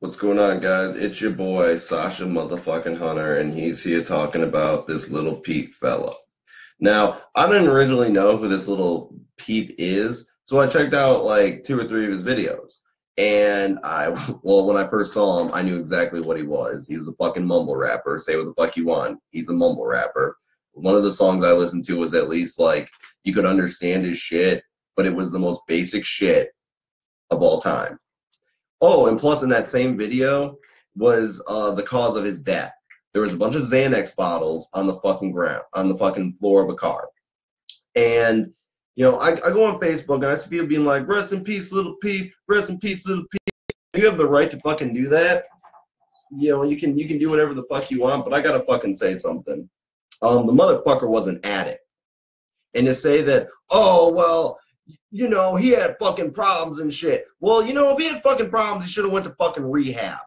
What's going on, guys? It's your boy Sasha motherfucking Hunter, and he's here talking about this Lil Peep fella. Now, I didn't originally know who this Lil Peep is, so I checked out like 2 or 3 of his videos, and when I first saw him, I knew exactly what he was. He was a fucking mumble rapper. Say what the fuck you want. He's a mumble rapper. One of the songs I listened to was at least like you could understand his shit, but it was the most basic shit of all time. Oh, and plus in that same video was the cause of his death. There was a bunch of Xanax bottles on the fucking ground, on the fucking floor of a car. And, you know, I go on Facebook and I see people being like, rest in peace, Lil Peep, rest in peace, Lil Peep. You have the right to fucking do that. You know, you can do whatever the fuck you want, but I gotta fucking say something. The motherfucker was an addict. And to say that, oh, well, you know, he had fucking problems and shit. Well, you know, if he had fucking problems, he should have went to fucking rehab.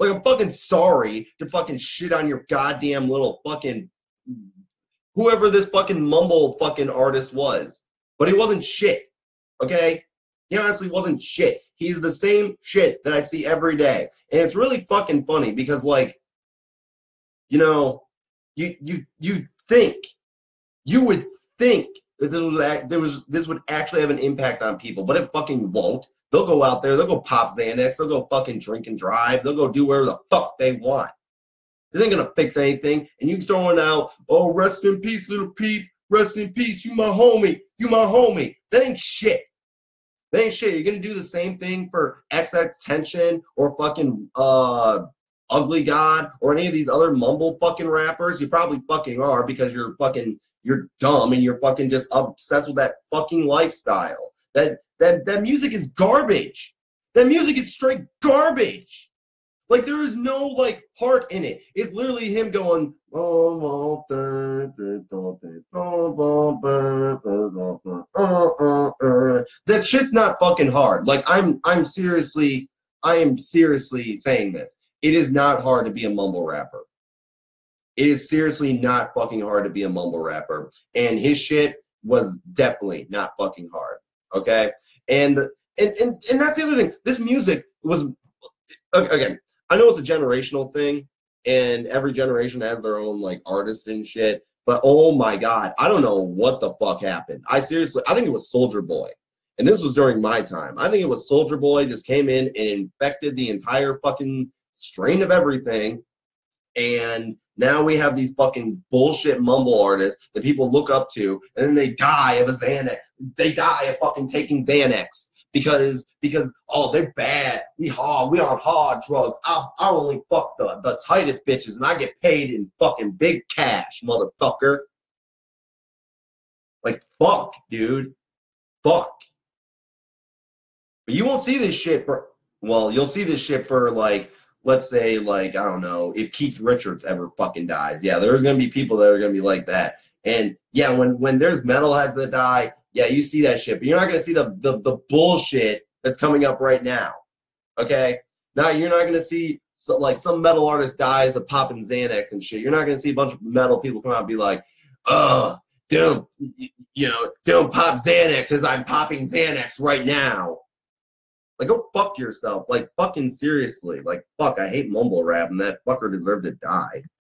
Like, I'm fucking sorry to fucking shit on your goddamn little fucking, whoever this fucking mumble fucking artist was. But he wasn't shit, okay? He honestly wasn't shit. He's the same shit that I see every day. And it's really fucking funny because, like, you know, you would think that this would actually have an impact on people, but it fucking won't. They'll go out there, they'll go pop Xanax, they'll go fucking drink and drive, they'll go do whatever the fuck they want. This ain't gonna fix anything. And you throwing out, oh, rest in peace, Lil Peep, rest in peace, you my homie. That ain't shit. That ain't shit. You're gonna do the same thing for XXXTentacion or fucking Ugly God or any of these other mumble fucking rappers. You probably fucking are because you're dumb and you're fucking just obsessed with that fucking lifestyle. That music is garbage. That music is straight garbage. Like, there is no like heart in it. It's literally him going, that shit's not fucking hard. Like, I am seriously saying this. It is not hard to be a mumble rapper. It is seriously not fucking hard to be a mumble rapper. And his shit was definitely not fucking hard. Okay? And that's the other thing. This music was, again, I know it's a generational thing, and every generation has their own, like, artists and shit. But, oh, my God, I don't know what the fuck happened. I think it was Soldier Boy. And this was during my time. I think it was Soldier Boy just came in and infected the entire fucking strain of everything, and now we have these fucking bullshit mumble artists that people look up to, and then they die of Xanax. They die of fucking taking Xanax because oh, they're bad. We on hard drugs. I only fuck the tightest bitches, and I get paid in fucking big cash, motherfucker. Like, fuck, dude, fuck. But you won't see this shit for, well, you'll see this shit for, like, let's say, like, I don't know, if Keith Richards ever fucking dies. Yeah, there's going to be people that are going to be like that. And, yeah, when there's metalheads that die, yeah, you see that shit. But you're not going to see the bullshit that's coming up right now, okay? Now, you're not going to see, so, like, some metal artist dies of popping Xanax and shit. You're not going to see a bunch of metal people come out and be like, don't pop Xanax as I'm popping Xanax right now. Like, go fuck yourself. Like, fucking seriously. Like, fuck, I hate mumble rap, and that fucker deserved to die.